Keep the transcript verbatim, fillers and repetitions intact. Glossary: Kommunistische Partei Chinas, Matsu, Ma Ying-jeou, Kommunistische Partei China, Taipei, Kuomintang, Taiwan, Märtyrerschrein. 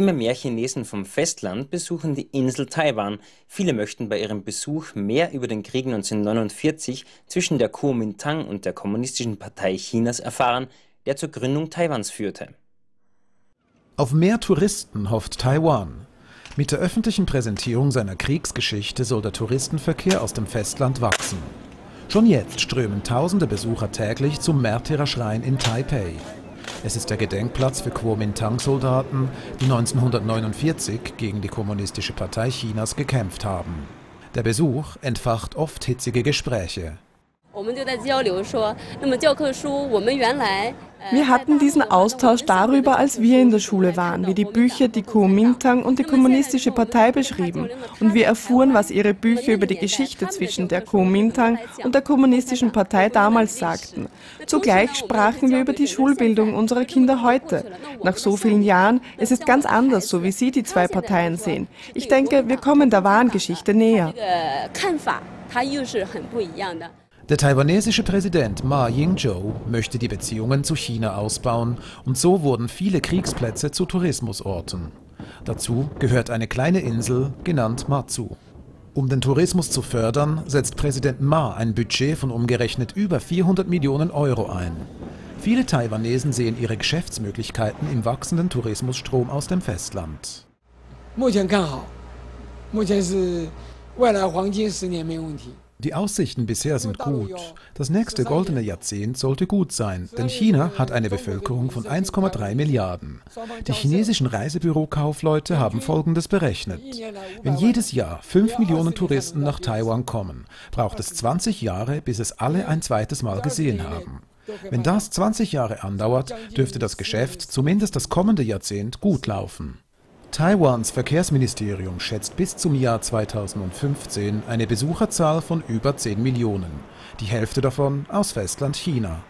Immer mehr Chinesen vom Festland besuchen die Insel Taiwan. Viele möchten bei ihrem Besuch mehr über den Krieg neunzehnhundertneunundvierzig zwischen der Kuomintang und der Kommunistischen Partei Chinas erfahren, der zur Gründung Taiwans führte. Auf mehr Touristen hofft Taiwan. Mit der öffentlichen Präsentierung seiner Kriegsgeschichte soll der Touristenverkehr aus dem Festland wachsen. Schon jetzt strömen tausende Besucher täglich zum Märtyrerschrein in Taipei. Es ist der Gedenkplatz für Kuomintang-Soldaten, die neunzehnhundertneunundvierzig gegen die Kommunistische Partei Chinas gekämpft haben. Der Besuch entfacht oft hitzige Gespräche. Wir hatten diesen Austausch darüber, als wir in der Schule waren, wie die Bücher die Kuomintang und die Kommunistische Partei beschrieben. Und wir erfuhren, was ihre Bücher über die Geschichte zwischen der Kuomintang und der Kommunistischen Partei damals sagten. Zugleich sprachen wir über die Schulbildung unserer Kinder heute. Nach so vielen Jahren, es ist ganz anders, so wie Sie die zwei Parteien sehen. Ich denke, wir kommen der wahren Geschichte näher. Der taiwanesische Präsident Ma Ying-jeou möchte die Beziehungen zu China ausbauen und so wurden viele Kriegsplätze zu Tourismusorten. Dazu gehört eine kleine Insel, genannt Matsu. Um den Tourismus zu fördern, setzt Präsident Ma ein Budget von umgerechnet über vierhundert Millionen Euro ein. Viele Taiwanesen sehen ihre Geschäftsmöglichkeiten im wachsenden Tourismusstrom aus dem Festland. Die Aussichten bisher sind gut. Das nächste goldene Jahrzehnt sollte gut sein, denn China hat eine Bevölkerung von eins Komma drei Milliarden. Die chinesischen Reisebürokaufleute haben Folgendes berechnet. Wenn jedes Jahr fünf Millionen Touristen nach Taiwan kommen, braucht es zwanzig Jahre, bis es alle ein zweites Mal gesehen haben. Wenn das zwanzig Jahre andauert, dürfte das Geschäft zumindest das kommende Jahrzehnt gut laufen. Taiwans Verkehrsministerium schätzt bis zum Jahr zweitausendfünfzehn eine Besucherzahl von über zehn Millionen, die Hälfte davon aus Festland China.